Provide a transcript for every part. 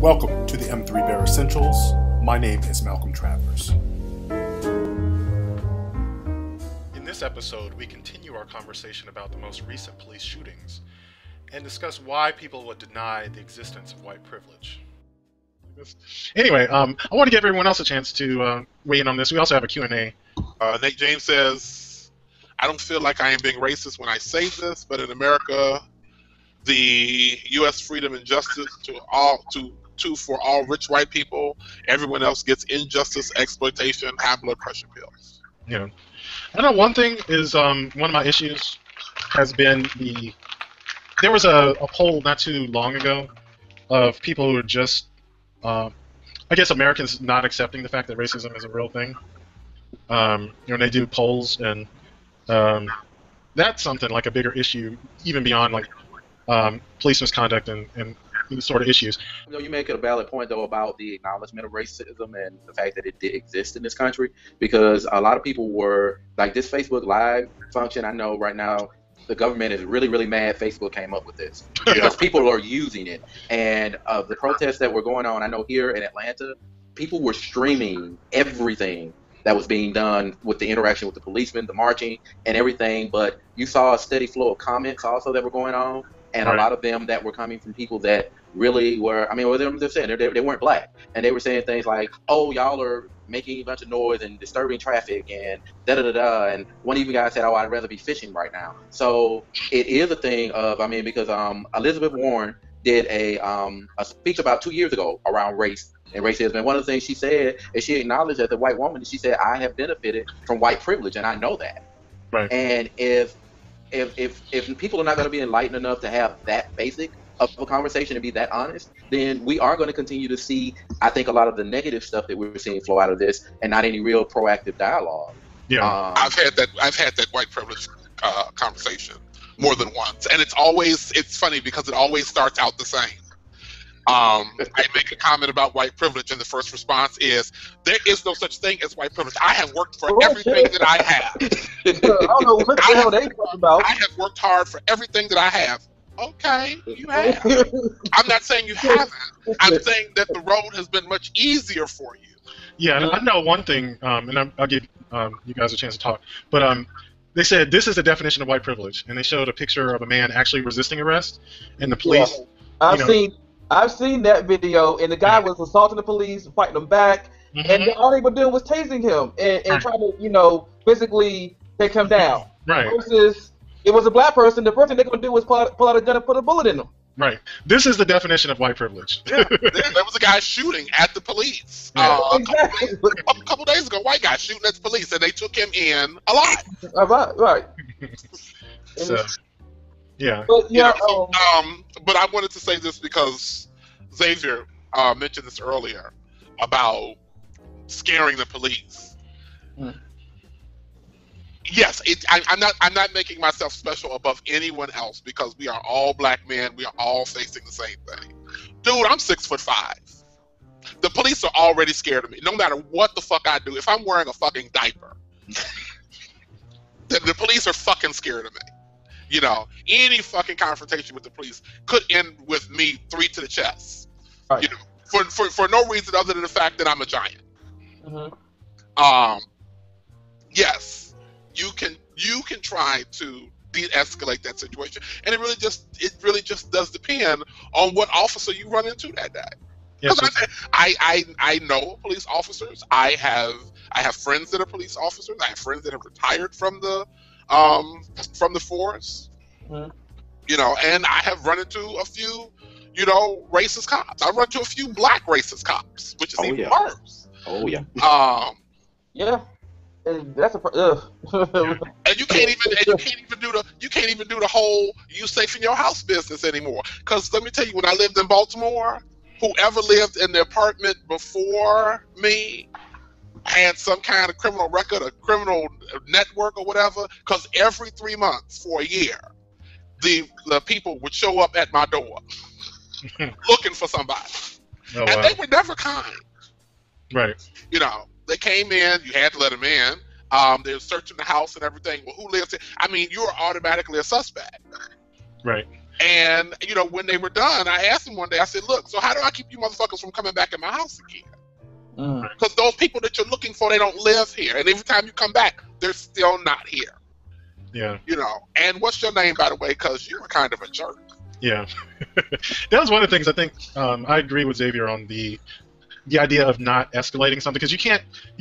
Welcome to the M3 Bear Essentials. My name is Malcolm Travers. In this episode, we continue our conversation about the most recent police shootings and discuss why people would deny the existence of white privilege. Anyway, I want to give everyone else a chance to weigh in on this. We also have a Q&A. Nate James says, I don't feel like I am being racist when I say this, but in America, the U.S. freedom and justice for all rich white people. Everyone else gets injustice, exploitation, high blood pressure pills. Yeah. I know one thing is one of my issues has been there was a poll not too long ago of people who are just I guess Americans not accepting the fact that racism is a real thing. You know, they do polls, and that's something like a bigger issue, even beyond like police misconduct and these sort of issues. You know, you make a valid point though about the acknowledgement of racism and the fact that it did exist in this country, because a lot of people were like, this Facebook Live function. I know right now the government is really, really mad Facebook came up with this because people are using it. And of the protests that were going on, I know here in Atlanta, people were streaming everything that was being done with the interaction with the policemen, the marching, and everything. But you saw a steady flow of comments also that were going on. And right. A lot of them that were coming from people that really were, I mean, what they're saying, they weren't black. And they were saying things like, oh, y'all are making a bunch of noise and disturbing traffic and da-da-da-da. And one of you guys said, oh, I'd rather be fishing right now. So it is a thing of, I mean, because Elizabeth Warren did a speech about 2 years ago around race and racism. And one of the things she said is she acknowledged that the white woman, she said, I have benefited from white privilege, and I know that. Right. And if people are not going to be enlightened enough to have that basic of a conversation and be that honest, then we are going to continue to see, I think, a lot of the negative stuff that we're seeing flow out of this, and not any real proactive dialogue. Yeah, I've had that white privilege conversation more than once, and it's funny because it always starts out the same. I make a comment about white privilege, and the first response is, there is no such thing as white privilege. I have worked for everything that I have. I don't know what the hell they talking about. I have worked hard for everything that I have. Okay, you have. I'm not saying you haven't. I'm saying that the road has been much easier for you. Yeah, and I know one thing, and I'll give you guys a chance to talk, but they said, this is the definition of white privilege, and they showed a picture of a man actually resisting arrest, and the police... Yeah, I've seen that video, and the guy was assaulting the police, fighting them back, and all they were doing was tasing him and trying to, you know, physically take him down. Right. Versus, it was a black person. The first thing they're going to do was pull out a gun and put a bullet in them. Right. This is the definition of white privilege. Yeah. There was a guy shooting at the police. Yeah. Exactly. A couple days ago, white guy shooting at the police, and they took him in alive. Right. So. Yeah. But, yeah, you know, but I wanted to say this because Xavier mentioned this earlier about scaring the police. Yes, I'm not making myself special above anyone else because we are all black men. We are all facing the same thing. Dude, I'm 6'5". The police are already scared of me. No matter what the fuck I do, if I'm wearing a fucking diaper, the police are fucking scared of me. You know, any fucking confrontation with the police could end with me 3 to the chest. Right. You know, for no reason other than the fact that I'm a giant. Yes, you can try to de-escalate that situation, and it really just does depend on what officer you run into that day. Yes, I know police officers. I have friends that are police officers. I have friends that have retired from the force, you know, and I have run into a few, you know, racist cops. I've run into a few black racist cops, which is even worse. Oh yeah. Yeah. That's a and you can't even do the whole "you safe in your house" business anymore. Because let me tell you, when I lived in Baltimore, whoever lived in the apartment before me had some kind of criminal record, a criminal network or whatever, because every 3 months for a year, the people would show up at my door looking for somebody. Oh, and they were never kind. Right. You know, they came in, you had to let them in. They were searching the house and everything. Well, who lives here? I mean, you're automatically a suspect. Right. And, you know, when they were done, I asked them one day, I said, look, so how do I keep you motherfuckers from coming back in my house again? Because those people that you're looking for, they don't live here. And every time you come back, they're still not here. Yeah. You know, and what's your name, by the way, because you were kind of a jerk. Yeah. That was one of the things I think I agree with Xavier on the idea of not escalating something, because you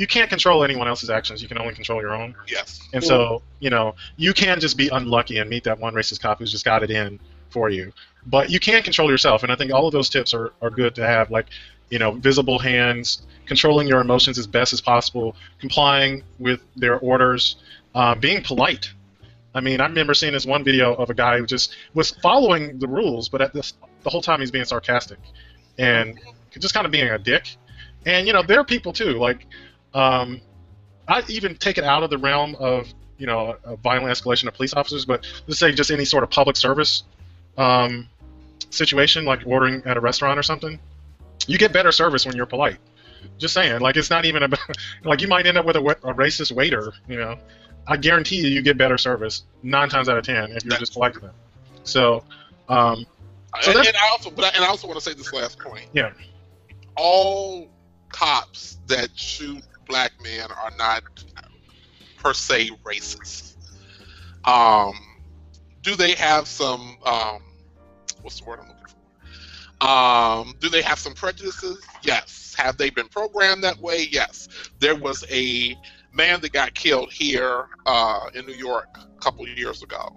can't control anyone else's actions. You can only control your own. Yes. And so, you know, you can just be unlucky and meet that one racist cop who's just got it in for you. But you can control yourself, and I think all of those tips are good to have, like, you know, visible hands, controlling your emotions as best as possible, complying with their orders, being polite. I mean, I remember seeing this one video of a guy who just was following the rules, but the whole time he's being sarcastic and just kind of being a dick. And, you know, there are people, too. Like, I even take it out of the realm of, you know, a violent escalation of police officers, but let's say just any sort of public service situation, like ordering at a restaurant or something. You get better service when you're polite. Just saying. Like, it's not even about... Like, you might end up with a racist waiter, you know. I guarantee you get better service 9 times out of 10 if you're just polite to them. So, I also want to say this last point. Yeah. All cops that shoot black men are not per se racist. Do they have some what's the word I'm looking for? Do they have some prejudices? Yes. Have they been programmed that way? Yes. There was a man that got killed here in New York a couple of years ago.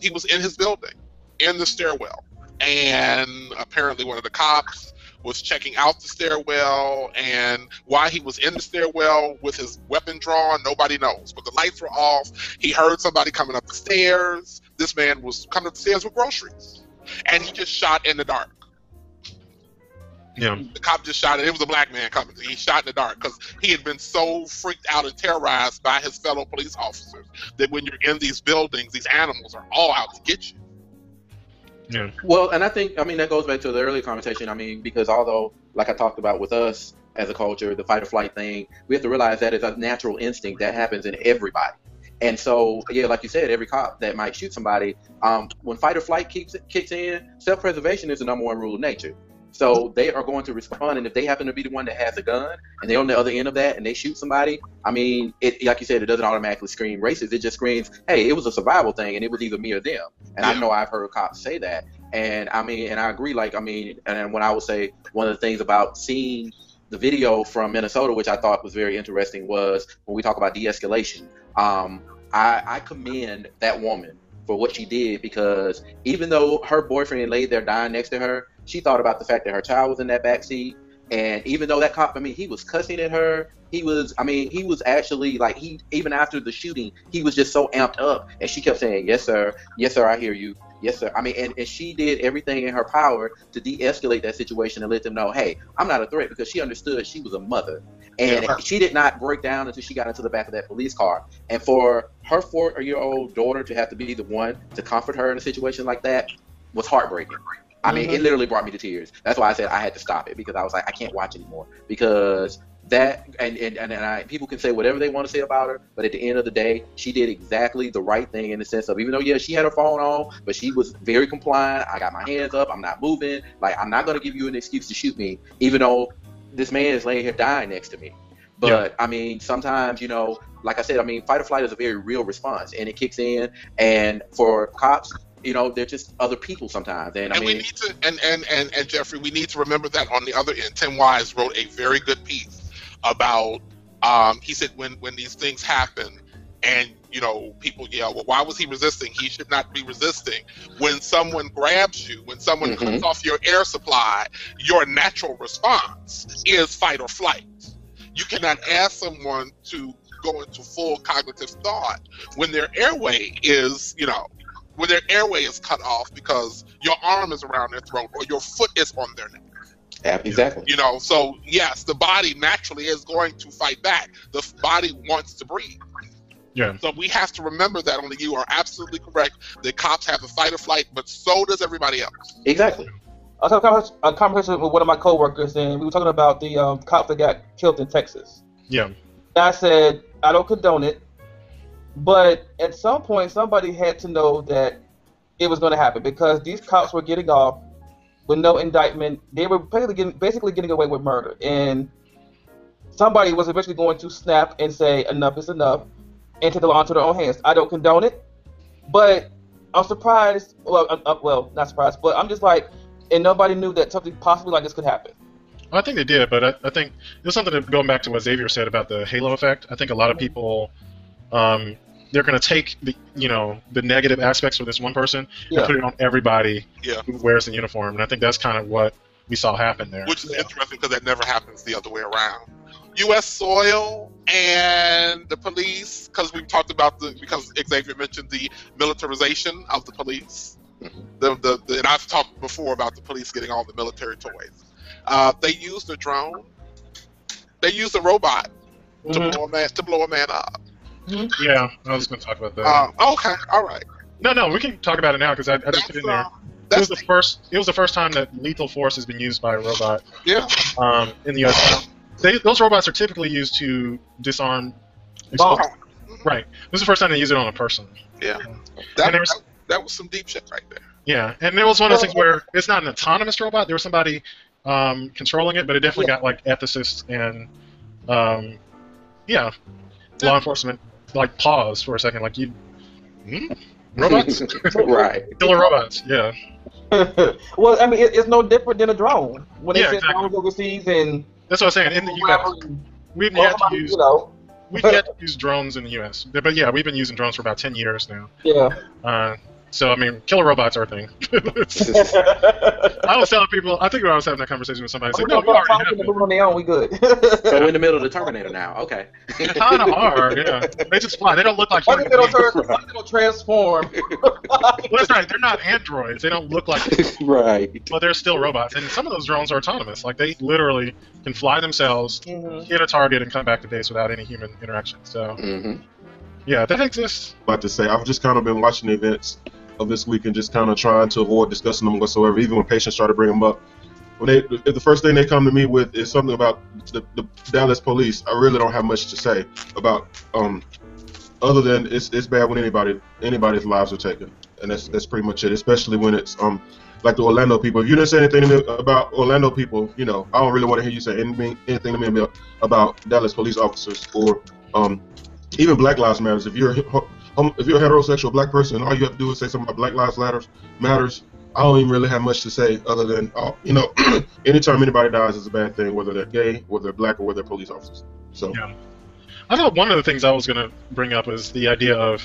He was in his building, in the stairwell, and apparently one of the cops was checking out the stairwell, and why he was in the stairwell with his weapon drawn, nobody knows, but the lights were off. He heard somebody coming up the stairs. This man was coming up the stairs with groceries, and he just shot in the dark. Yeah. The cop just shot it. It was a black man coming. He shot in the dark because he had been so freaked out and terrorized by his fellow police officers that when you're in these buildings, these animals are all out to get you. Yeah. Well, and I think, I mean, that goes back to the earlier conversation. I mean, because although, like I talked about with us as a culture, the fight or flight thing, we have to realize that is a natural instinct that happens in everybody. And so, yeah, like you said, every cop that might shoot somebody, when fight or flight kicks in, self-preservation is the #1 rule of nature. So they are going to respond, and if they happen to be the one that has a gun and they're on the other end of that and they shoot somebody, I mean, it, like you said, it doesn't automatically scream racist. It just screams, hey, it was a survival thing and it was either me or them. And yeah. I know I've heard cops say that. And I mean, and I agree, like, I mean, and when I would say one of the things about seeing the video from Minnesota, which I thought was very interesting, was when we talk about de-escalation, I commend that woman for what she did, because even though her boyfriend laid there dying next to her, she thought about the fact that her child was in that backseat. And even though that cop, I mean, he was cussing at her. He was, I mean, he was actually like, he, even after the shooting, he was just so amped up. And she kept saying, yes, sir, I hear you. Yes, sir. I mean, and she did everything in her power to de-escalate that situation and let them know, hey, I'm not a threat, because she understood she was a mother. And she did not break down until she got into the back of that police car. And for her 4-year-old daughter to have to be the one to comfort her in a situation like that was heartbreaking. I mean, it literally brought me to tears. That's why I said I had to stop it, because I was like, I can't watch anymore, because that, and people can say whatever they want to say about her, but at the end of the day, she did exactly the right thing, in the sense of, even though, yeah, she had her phone on, but she was very compliant. I got my hands up. I'm not moving. Like, I'm not going to give you an excuse to shoot me, even though this man is laying here dying next to me. But, I mean, sometimes, you know, like I said, I mean, fight or flight is a very real response, and it kicks in. And for cops, you know, they're just other people sometimes. And I mean, we need to, and Jeffrey, we need to remember that on the other end. Tim Wise wrote a very good piece about, he said, when these things happen and, you know, people yell, well, why was he resisting? He should not be resisting. When someone grabs you, when someone cuts off your air supply, your natural response is fight or flight. You cannot ask someone to go into full cognitive thought when their airway is, you know, when their airway is cut off because your arm is around their throat or your foot is on their neck. Yeah, exactly. You know, so yes, the body naturally is going to fight back. The body wants to breathe. Yeah. So we have to remember that. Only you are absolutely correct. The cops have a fight or flight, but so does everybody else. Exactly. I was having a conversation with one of my coworkers, and we were talking about the cop that got killed in Texas. Yeah. And I said, I don't condone it. But at some point, somebody had to know that it was going to happen, because these cops were getting off with no indictment. They were basically getting away with murder, and somebody was eventually going to snap and say enough is enough and take the law into their own hands. I don't condone it, but I'm surprised. Well, not surprised, but I'm just like, and nobody knew that something possibly like this could happen. Well, I think they did, but I think there's something going back to what Xavier said about the halo effect. I think a lot of people, they're going to take the, you know, the negative aspects of this one person and put it on everybody who wears the uniform, and I think that's kind of what we saw happen there. Which is interesting, because that never happens the other way around. U.S. soil and the police, because we've talked about the, because Xavier mentioned the militarization of the police. The and I've talked before about the police getting all the military toys. They used a drone. They used a robot to blow a man up. Mm-hmm. Yeah, I was going to talk about that. Okay, all right. No, we can talk about it now, because I just put in there. It was the first time that lethal force has been used by a robot. Yeah. In the U.S. Those robots are typically used to disarm explosives. Right. This is the first time they use it on a person. Yeah. That was some deep shit right there. Yeah, and it was one of those things where it's not an autonomous robot. There was somebody controlling it, but it definitely got like ethicists and law enforcement like pause for a second, like robots, right? Killer robots, yeah. Well, I mean, it's no different than a drone when they send drones overseas, and that's what I'm saying. In the U.S., we've yet to use drones in the U.S., but yeah, we've been using drones for about 10 years now. Yeah. So, I mean, killer robots are a thing. I was telling people, I think I was having that conversation with somebody. Like, we already have it. On their own, we good. So we're in the middle of the Terminator now. Okay. They kind of are, yeah. They just fly. They don't look like humans. They don't transform. Well, that's right. They're not androids. They don't look like humans. Right. But they're still robots. And some of those drones are autonomous. Like, they literally can fly themselves, hit a target, and come back to base without any human interaction. So, yeah, that exists. I'd like to say, I've just kind of been watching events of this week and just kind of trying to avoid discussing them whatsoever. Even when patients try to bring them up, if the first thing they come to me with is something about the Dallas police, I really don't have much to say about, other than it's bad when anybody's lives are taken, and that's pretty much it. Especially when it's like the Orlando people. If you didn't say anything to me about Orlando people, you know, I don't really want to hear you say anything to me about Dallas police officers or even Black Lives Matters. If you're a heterosexual black person, all you have to do is say something about Black Lives Matters. I don't even really have much to say other than, anytime anybody dies is a bad thing, whether they're gay, whether they're black, or whether they're police officers. So, yeah. I thought one of the things I was going to bring up is the idea of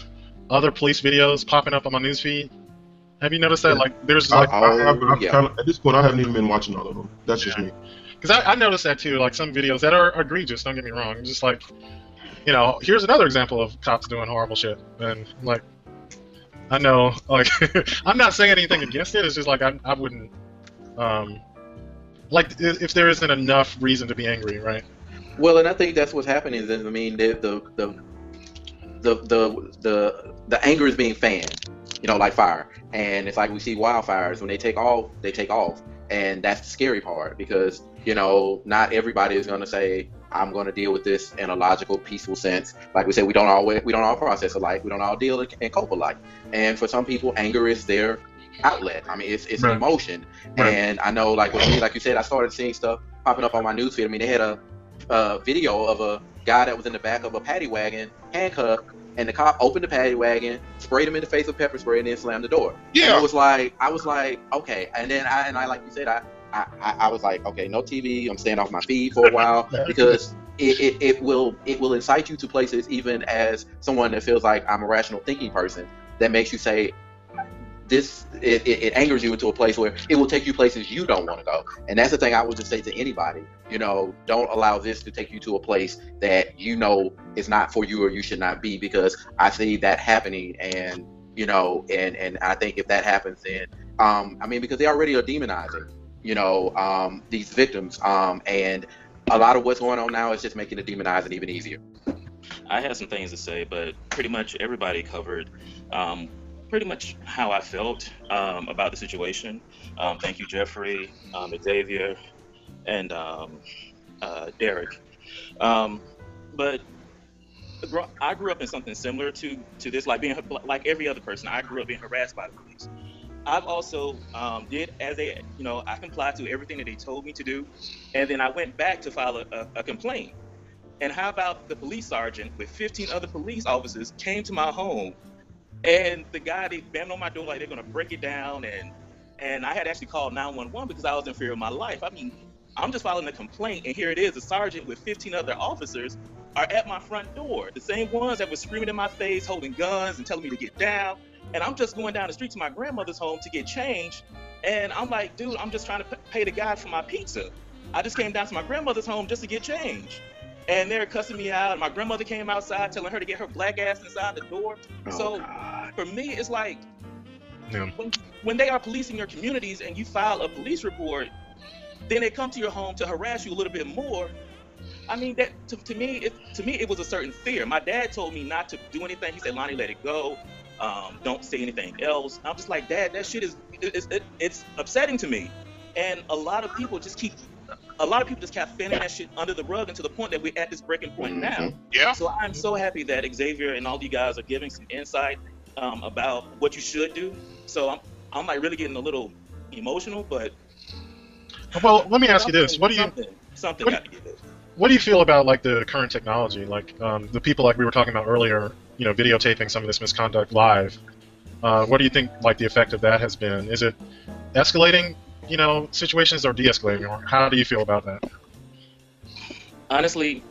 other police videos popping up on my newsfeed. Have you noticed that? Yeah. Like, there's like, at this point, I haven't even been watching all of them. That's just me. Because I noticed that too. Like, some videos that are egregious. Don't get me wrong. Just like, you know, here's another example of cops doing horrible shit, and like, I know, like, I'm not saying anything against it. It's just like I wouldn't, like, if there isn't enough reason to be angry, right? Well, and I think that's what's happening. Is, I mean, the anger is being fanned, you know, like fire, and it's like we see wildfires. When they take off, they take off, and that's the scary part, because, you know, not everybody is going to say, I'm going to deal with this in a logical, peaceful sense. Like we said, we don't all process alike. We don't all deal and cope alike. And for some people, anger is their outlet. I mean, it's an emotion. Right. And I know, like with me, like you said, I started seeing stuff popping up on my newsfeed. I mean, they had a video of a guy that was in the back of a paddy wagon, handcuffed, and the cop opened the paddy wagon, sprayed him in the face with pepper spray, and then slammed the door. Yeah. And I was like, okay. And then I like you said, I was like, okay, no TV. I'm staying off my feed for a while, because it will incite you to places. Even as someone that feels like I'm a rational thinking person, that makes you say this. It angers you into a place where it will take you places you don't want to go. And that's the thing I would just say to anybody. You know, don't allow this to take you to a place that you know is not for you or you should not be. Because I see that happening, and you know, and I think if that happens, then I mean, because they already are demonizing, you know, these victims, and a lot of what's going on now is just making the demonizing even easier. I had some things to say, but pretty much everybody covered pretty much how I felt about the situation. Thank you, Jeffrey, Xavier, and Derek. But I grew up in something similar to this, like being like every other person. I grew up being harassed by the police. I've also did as they, you know, I complied to everything that they told me to do, and then I went back to file a complaint. And how about the police sergeant with 15 other police officers came to my home, and the guy, they banged on my door like they're gonna break it down, and I had actually called 911 because I was in fear of my life. I mean, I'm just filing a complaint, and here it is, a sergeant with 15 other officers are at my front door, the same ones that were screaming in my face, holding guns and telling me to get down. And I'm just going down the street to my grandmother's home to get changed, and I'm like, dude, I'm just trying to pay the guy for my pizza. I just came down to my grandmother's home just to get changed, and they're cussing me out. My grandmother came outside telling her to get her black ass inside the door. Oh, so God. For me, it's like, yeah. When they are policing your communities and you file a police report, then they come to your home to harass you a little bit more. I mean, that to me it was a certain fear. My dad told me not to do anything. He said, Lonnie, let it go. Don't say anything else. I'm just like, Dad, that shit it's upsetting to me. And a lot of people just kept fanning that shit under the rug until the point that we're at this breaking point now. Yeah. So I'm so happy that Xavier and all you guys are giving some insight about what you should do. So I'm like really getting a little emotional, but. Well, let me ask you this: What do you feel about like the current technology, like the people like we were talking about earlier, you know, videotaping some of this misconduct live? What do you think like the effect of that has been? Is it escalating, you know, situations or de-escalating? Or how do you feel about that? Honestly,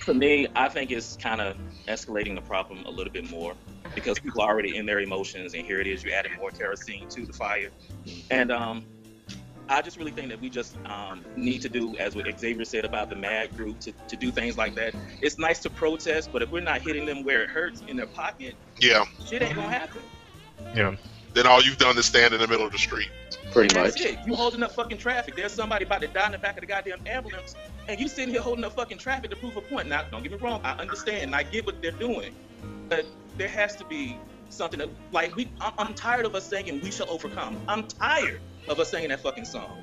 for me, I think it's kind of escalating the problem a little bit more because people are already in their emotions, and here it is, you added more kerosene to the fire, and I just really think that we just need to do, as what Xavier said about the MAD group, to do things like that. It's nice to protest, but if we're not hitting them where it hurts, in their pocket, yeah, shit ain't gonna happen. Yeah. Then all you've done is stand in the middle of the street. Pretty much. That's it. You holding up fucking traffic. There's somebody about to die in the back of the goddamn ambulance, and you sitting here holding up fucking traffic to prove a point. Now, don't get me wrong, I understand, and I get what they're doing, but there has to be something that, like, I'm tired of us saying we shall overcome. I'm tired of us singing that fucking song.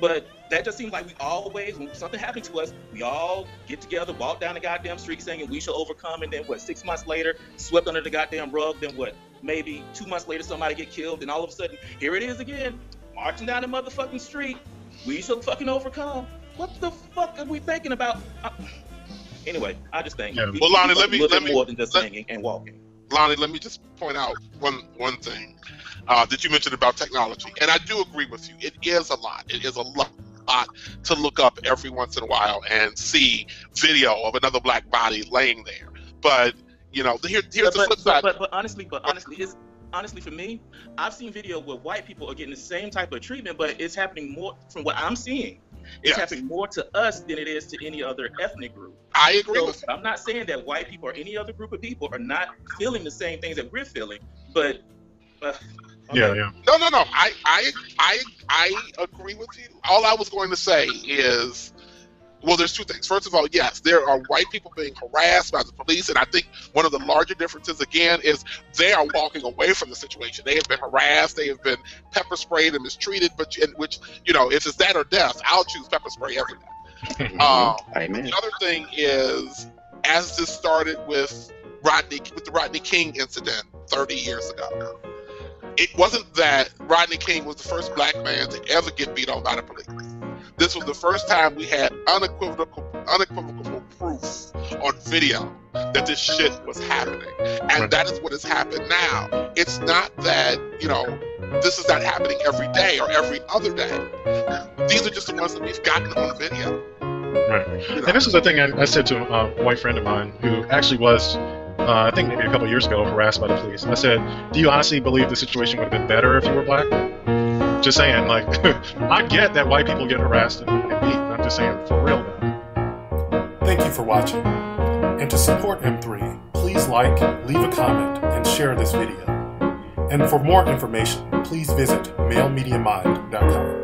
But that just seems like we always, when something happens to us, we all get together, walk down the goddamn street singing we shall overcome, and then what, 6 months later, swept under the goddamn rug, then what, maybe 2 months later somebody get killed, and all of a sudden, here it is again, marching down the motherfucking street, we shall fucking overcome. What the fuck are we thinking about? Anyway, I just think, yeah. Well, Lonnie, let me more than just singing and walking. Lonnie, let me just point out one thing that you mentioned about technology, and I do agree with you. It is a lot. It is a lot to look up every once in a while and see video of another black body laying there. But you know, here's the flip side. Honestly, for me, I've seen video where white people are getting the same type of treatment, but it's happening more, from what I'm seeing, it's happening more to us than it is to any other ethnic group. I agree with you. I'm not saying that white people or any other group of people are not feeling the same things that we're feeling, but... No. I agree with you. All I was going to say is... Well, there's two things. First of all, yes, there are white people being harassed by the police, and I think one of the larger differences, again, is they are walking away from the situation. They have been harassed, they have been pepper sprayed and mistreated, but in which, you know, if it's that or death, I'll choose pepper spray every day. Amen. The other thing is, as this started with the Rodney King incident 30 years ago, it wasn't that Rodney King was the first black man to ever get beat on by the police. This was the first time we had unequivocal proof on video that this shit was happening. And that is what has happened now. It's not that, you know, this is not happening every day or every other day. These are just the ones that we've gotten on video. Right. You know? And this is the thing I said to a white friend of mine who actually was, I think maybe a couple years ago, harassed by the police. I said, do you honestly believe the situation would have been better if you were black? Just saying, like, I get that white people get harassed and beat. I'm just saying, for real. Thank you for watching. And to support M3, please like, leave a comment, and share this video. And for more information, please visit MaleMediaMind.com.